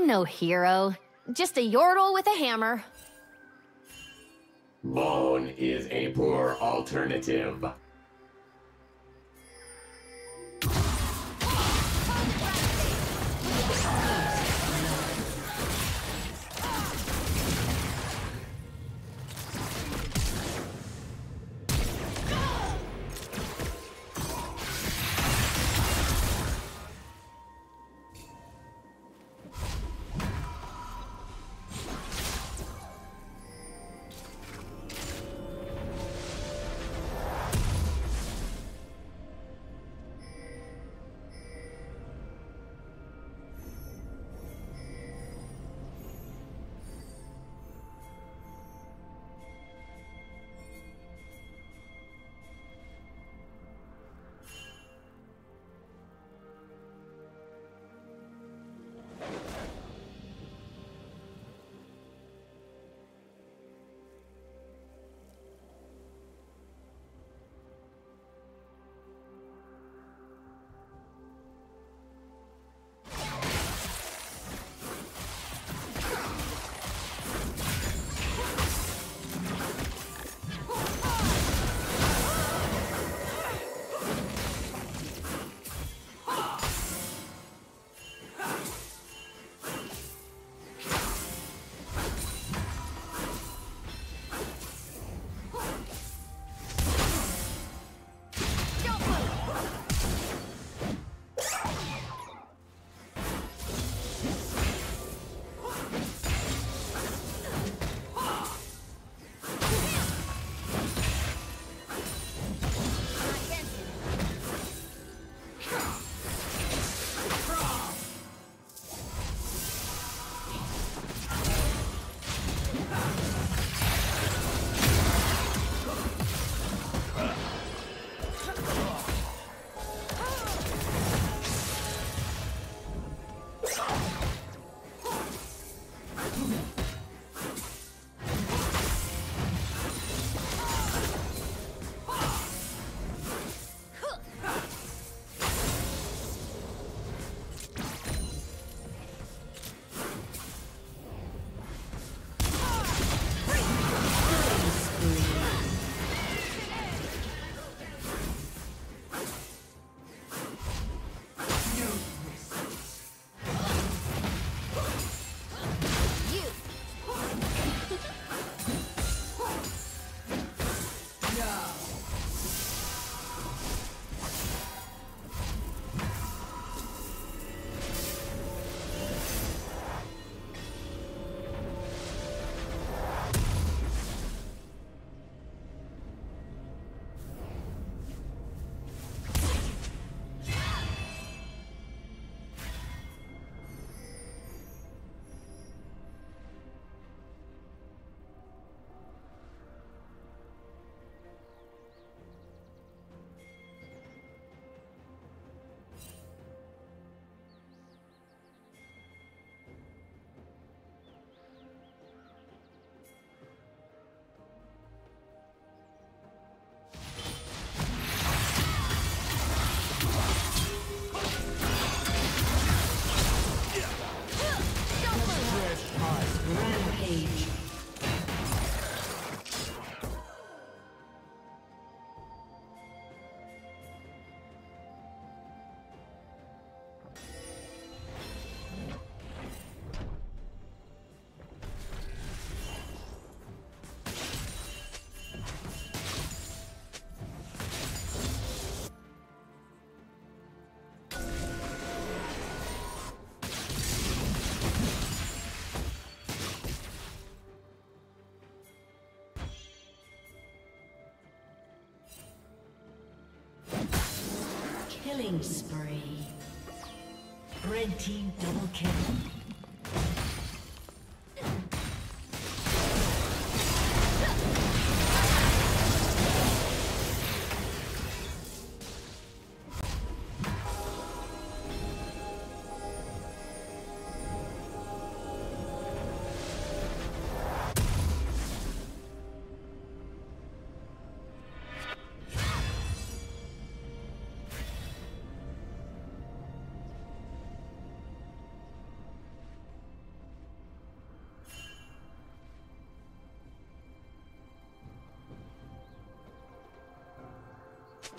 I'm no hero, just a yordle with a hammer. Bone is a poor alternative. Killing spree. Red team double kill.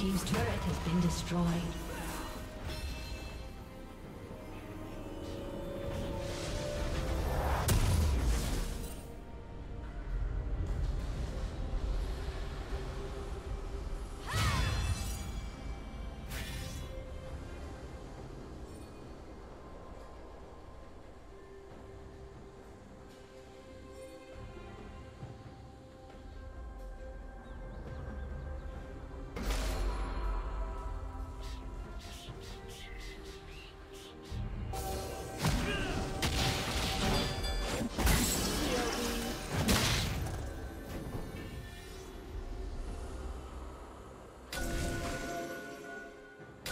Team's turret has been destroyed.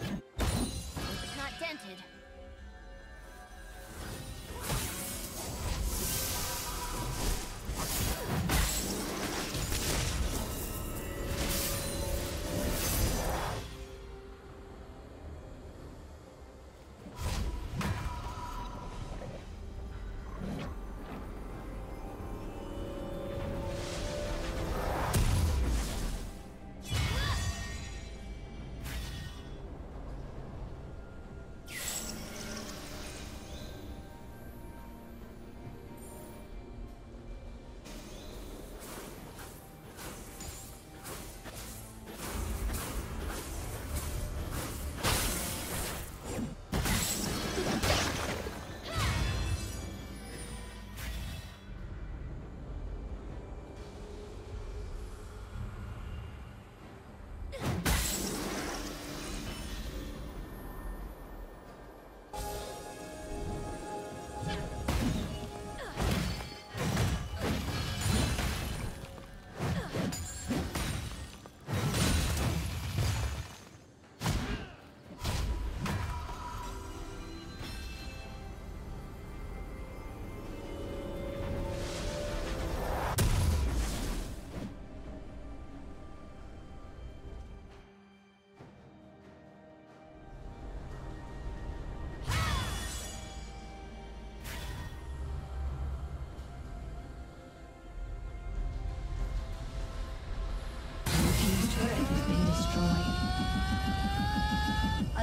It's not dented.